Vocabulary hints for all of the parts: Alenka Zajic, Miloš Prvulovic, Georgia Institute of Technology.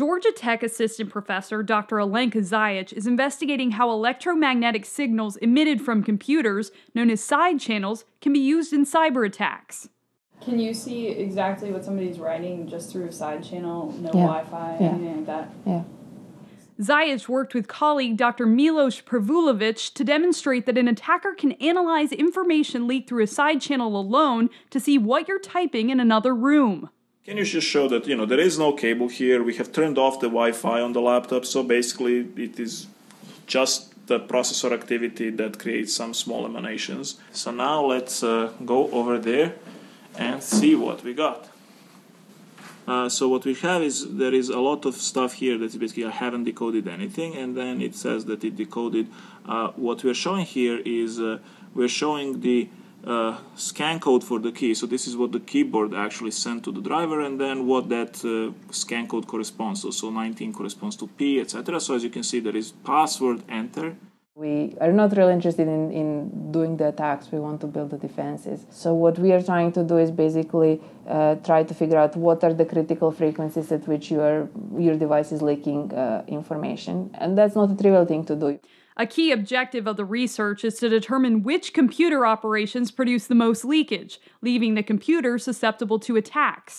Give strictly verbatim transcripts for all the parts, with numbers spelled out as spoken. Georgia Tech Assistant Professor Doctor Alenka Zajic is investigating how electromagnetic signals emitted from computers, known as side channels, can be used in cyber attacks. Can you see exactly what somebody's writing just through a side channel, no yeah. Wi-Fi, yeah. anything like that? Yeah. Zajic worked with colleague Doctor Miloš Prvulovic to demonstrate that an attacker can analyze information leaked through a side channel alone to see what you're typing in another room. Can you just show that, you know, there is no cable here, we have turned off the Wi-Fi on the laptop, so basically it is just the processor activity that creates some small emanations. So now let's uh, go over there and see what we got. Uh, so what we have is, there is a lot of stuff here that's basically I haven't decoded anything, and then it says that it decoded. Uh, what we're showing here is uh, we're showing the Uh, scan code for the key. So this is what the keyboard actually sent to the driver, and then what that uh, scan code corresponds to. So nineteen corresponds to P, et cetera. So as you can see, there is password, enter. We are not really interested in, in doing the attacks. We want to build the defenses. So what we are trying to do is basically uh, try to figure out what are the critical frequencies at which your, your device is leaking uh, information. And that's not a trivial thing to do. A key objective of the research is to determine which computer operations produce the most leakage, leaving the computer susceptible to attacks.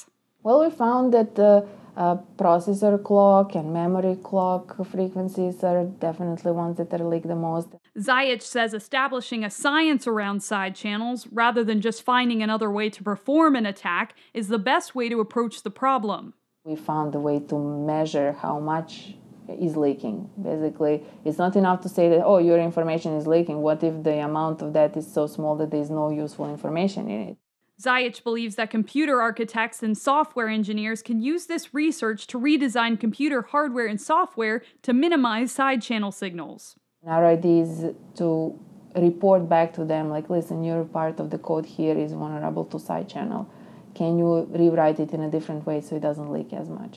Well, we found that the uh, processor clock and memory clock frequencies are definitely ones that are leaked the most. Zajic says establishing a science around side channels, rather than just finding another way to perform an attack, is the best way to approach the problem. We found a way to measure how much is leaking. Basically, it's not enough to say that, oh, your information is leaking. What if the amount of that is so small that there is no useful information in it? Zajic believes that computer architects and software engineers can use this research to redesign computer hardware and software to minimize side channel signals. Our idea is to report back to them, like, listen, your part of the code here is vulnerable to side channel. Can you rewrite it in a different way so it doesn't leak as much?